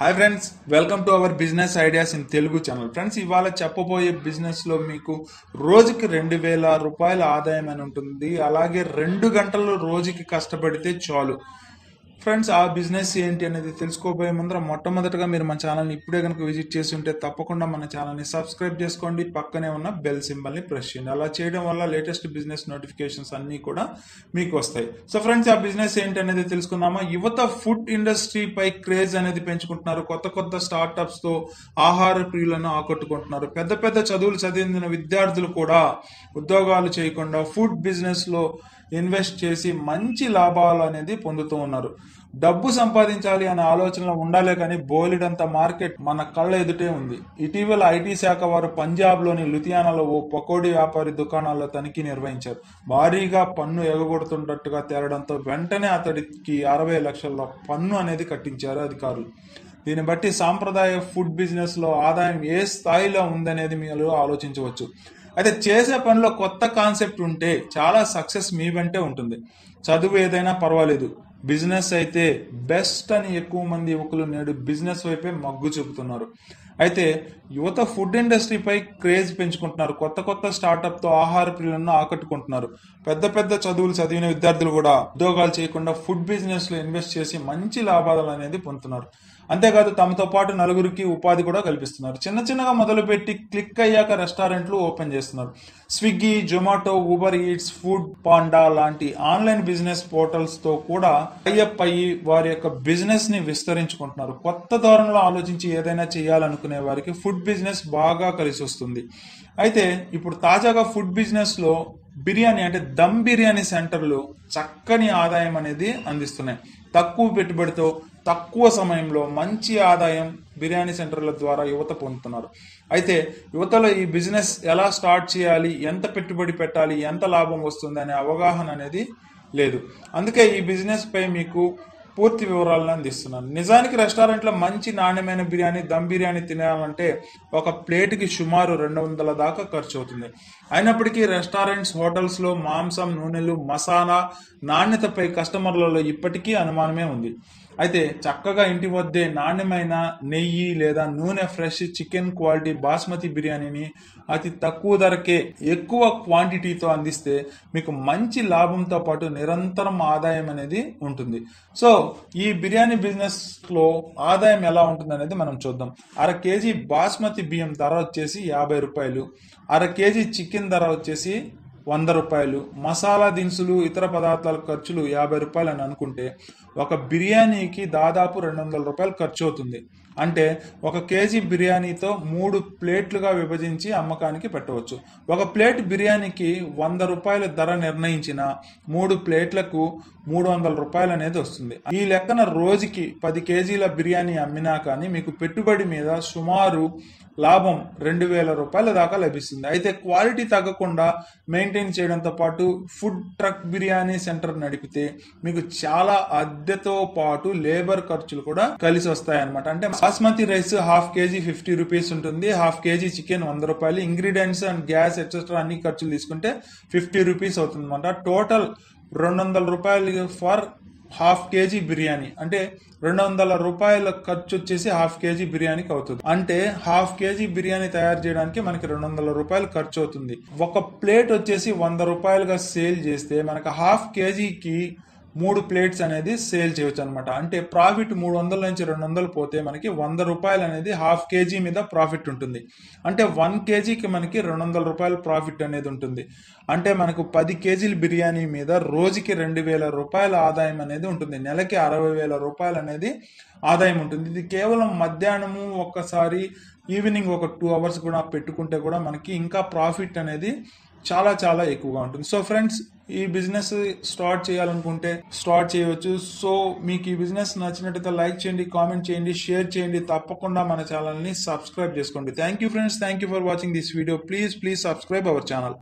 Hi friends, welcome to our business ideas in Telugu channel. Friends, इवाल चेप्पबोये business लो मीकु रोजुकी 2000 రూపాయల ఆదాయం అని ఉంటుంది। అలాగే 2 గంటలు రోజుకి కష్టపడితే చాలు। ఫ్రెండ్స్, ఆ బిజినెస్ ఏంటి అనేది తెలుసుకోబోయే ముందర మొట్టమొదటగా మీరు మన ఛానల్ ని ఇప్పుడే గనుక విజిట్ చేసి ఉంటే తప్పకుండా మన ఛానల్ ని సబ్స్క్రైబ్ చేసుకోండి, పక్కనే ఉన్న బెల్ సింబల్ ని ప్రెస్ చేయండి। అలా చేయడం వల్ల లేటెస్ట్ బిజినెస్ నోటిఫికేషన్స్ అన్నీ కూడా మీకు వస్తాయి। సో ఫ్రెండ్స్, ఆ బిజినెస్ ఏంటి అనేది తెలుసుకుందామా। యువత ఫుడ్ ఇండస్ట్రీ పై క్రేజ్ అనేది పెంచుకుంటున్నారు। కొత్త స్టార్టప్స్ తో ఆహార ప్రియులను ఆకట్టుకుంటున్నారు। పెద్ద చదువులు చదివిన విద్యార్థులు కూడా ఉద్యోగాలు చేయకుండా ఫుడ్ బిజినెస్ లో ఇన్వెస్ట్ చేసి మంచి లాభాలు అనేది పొందుతూ ఉన్నారు। డబ్బు సంపాదించాలి అనే ఆలోచనలో ఉండాలే కానీ బోలెడంత మార్కెట్ మన కళ్ళ ఎదుటే ఉంది। ఇటీవల ఐటీ శాఖ వారు పంజాబ్ లోని లుధియానాలో ఓ పకోడీ వ్యాపారి దుకాణాల్లో తనిఖీ నిర్వహించారు। భారీగా పన్ను ఎగగొడుతున్నట్టుగా తేలడంతో వెంటనే అతడికి 60 లక్షల పన్ను అనేది కట్టించారు అధికారులు। దీన్ని బట్టి సాంప్రదాయ ఫుడ్ బిజినెస్ లో ఆదాయం ఏ స్థాయిలో ఉందనేది మీరు ఆలోచించవచ్చు। అయితే చేసే పనిలో కొత్త కాన్సెప్ట్ ఉంటే చాలా సక్సెస్ మీ వెంటే ఉంటుంది। చదువు ఏదైనా పర్వాలేదు, బిజినెస్ అయితే బెస్ట్ అని ఎక్కువ మంది యువకులు నేడు బిజినెస్ వైపే మగ్గు చూపుతున్నారు। అయితే యువత ఫుడ్ ఇండస్ట్రీపై క్రేజ్ పెంచుకుంటున్నారు। కొత్త స్టార్టప్తో ఆహార ప్రియులను ఆకట్టుకుంటున్నారు। పెద్ద చదువులు చదివిన విద్యార్థులు కూడా ఉద్యోగాలు చేయకుండా ఫుడ్ బిజినెస్లో ఇన్వెస్ట్ చేసి మంచి లాభాలు అనేది పొందుతున్నారు। అంతేకాదు తమతో పాటు నలుగురికి ఉపాధి కూడా కల్పిస్తున్నారు। చిన్నగా మొదలుపెట్టి క్లిక్ అయ్యాక రెస్టారెంట్లు ఓపెన్ చేస్తున్నారు। Swiggy, Zomato, Uber Eats, food panda లాంటి ఆన్లైన్ బిజినెస్ పోర్టల్స్తో కూడా టైఅప్ అయ్యి వారి యొక్క బిజినెస్ని విస్తరించుకుంటున్నారు। కొత్త ధోరణిలో ఆలోచించి ఏదైనా చేయాలనుకునే వారికి ఫుడ్ బిజినెస్ బాగా కలిసి వస్తుంది। అయితే ఇప్పుడు తాజాగా ఫుడ్ బిజినెస్లో బిర్యానీ అంటే దమ్ బిర్యానీ సెంటర్లు చక్కని ఆదాయం అనేది అందిస్తున్నాయి। తక్కువ పెట్టుబడితో తక్కువ సమయంలో మంచి ఆదాయం బిర్యానీ సెంటర్ల ద్వారా యువత పొందుతున్నారు। అయితే యువతలో ఈ బిజినెస్ ఎలా స్టార్ట్ చేయాలి, ఎంత పెట్టుబడి పెట్టాలి, ఎంత లాభం వస్తుంది అనే అవగాహన అనేది లేదు। అందుకే ఈ బిజినెస్ పై మీకు పూర్తి వివరాలను అందిస్తున్నాను। నిజానికి రెస్టారెంట్లో మంచి నాణ్యమైన బిర్యానీ, దమ్ బిర్యానీ తినాలంటే ఒక ప్లేట్కి సుమారు 200 దాకా ఖర్చు అవుతుంది। అయినప్పటికీ రెస్టారెంట్స్, హోటల్స్లో మాంసం, నూనెలు, మసాలా నాణ్యతపై కస్టమర్లలో ఇప్పటికీ అనుమానమే ఉంది। అయితే చక్కగా ఇంటి వద్దే నాణ్యమైన నెయ్యి లేదా నూనె, ఫ్రెష్ చికెన్, క్వాలిటీ బాస్మతి బిర్యానీని అతి తక్కువ ధరకే ఎక్కువ క్వాంటిటీతో అందిస్తే మీకు మంచి లాభంతో పాటు నిరంతరం ఆదాయం అనేది ఉంటుంది। సో ఈ బిర్యానీ బిజినెస్లో ఆదాయం ఎలా ఉంటుంది అనేది మనం చూద్దాం। 1/కేజీ బాస్మతి బియ్యం ధర వచ్చేసి 50 రూపాయలు, 1/కేజీ చికెన్ ధర వచ్చేసి 100 రూపాయలు, మసాలా దినుసులు, ఇతర పదార్థాల ఖర్చులు 50 రూపాయలు అని అనుకుంటే ఒక బిర్యానీకి దాదాపు 200 రూపాయలు ఖర్చు అవుతుంది। అంటే 1 కేజీ బిర్యానీతో 3 ప్లేట్లుగా విభజించి అమ్మకానికి పెట్టవచ్చు। 1 ప్లేట్ బిర్యానీకి 100 రూపాయల ధర నిర్ణయించిన 3 ప్లేట్లకు 300 రూపాయలు అనేది వస్తుంది। ఈ లెక్కన రోజుకి 10 కేజీల బిర్యానీ అమ్మినా కానీ మీకు పెట్టుబడి మీద సుమారు లాభం 2000 రూపాయల దాకా లభిస్తుంది। అయితే క్వాలిటీ తగ్గకుండా మెయింటైన్ చేయడంతో పాటు ఫుడ్ ట్రక్ బిర్యానీ సెంటర్ నడిపితే మీకు చాలా అద్దెతో పాటు లేబర్ ఖర్చులు కూడా కలిసి వస్తాయి అన్నమాట। అంటే బాస్మతి రైస్ 1/2 కేజీ 50 రూపీస్ ఉంటుంది, 1/2 కేజీ చికెన్ 100 రూపాయలు, ఇంగ్రీడియంట్స్ అండ్ గ్యాస్ ఎక్సెట్రా అన్ని ఖర్చులు తీసుకుంటే 50 రూపీస్ అవుతుంది అన్నమాట। టోటల్ 200 రూపాయలు ఫర్ 1/2 కేజీ బిర్యానీ, అంటే 200 రూపాయల ఖర్చు వచ్చేసి 1/2 కేజీ బిర్యానీకి అవుతుంది। అంటే 1/2 కేజీ బిర్యానీ తయారు చేయడానికి మనకి 200 రూపాయలు ఖర్చు అవుతుంది। 1 ప్లేట్ వచ్చేసి 100 రూపాయలుగా సేల్ చేస్తే మనకు 1/2 కేజీకి 3 ప్లేట్స్ అనేది సేల్ చేయొచ్చు అనమాట। అంటే ప్రాఫిట్ 300 నుంచి 200 పోతే మనకి 100 రూపాయలు అనేది 1/2 కేజీ మీద ప్రాఫిట్ ఉంటుంది। అంటే 1 కేజీకి మనకి 200 రూపాయలు ప్రాఫిట్ అనేది ఉంటుంది। అంటే మనకు 10 కేజీల బిర్యానీ మీద రోజుకి 2000 రూపాయల ఆదాయం అనేది ఉంటుంది। నెలకి 60,000 రూపాయలు అనేది ఆదాయం ఉంటుంది। ఇది కేవలం మధ్యాహ్నము ఒక్కసారి, ఈవినింగ్ ఒక 2 అవర్స్ కూడా పెట్టుకుంటే కూడా మనకి ఇంకా ప్రాఫిట్ అనేది చాలా ఎక్కువగా ఉంటుంది। సో ఫ్రెండ్స్, ఈ బిజినెస్ స్టార్ట్ చేయాలనుకుంటే స్టార్ట్ చేయవచ్చు। సో మీకు ఈ బిజినెస్ నచ్చినట్టయితే లైక్ చేయండి, కామెంట్ చేయండి, షేర్ చేయండి, తప్పకుండా మన ఛానల్ని సబ్స్క్రైబ్ చేసుకోండి। Thank you friends, thank you for watching this video. Please subscribe our channel.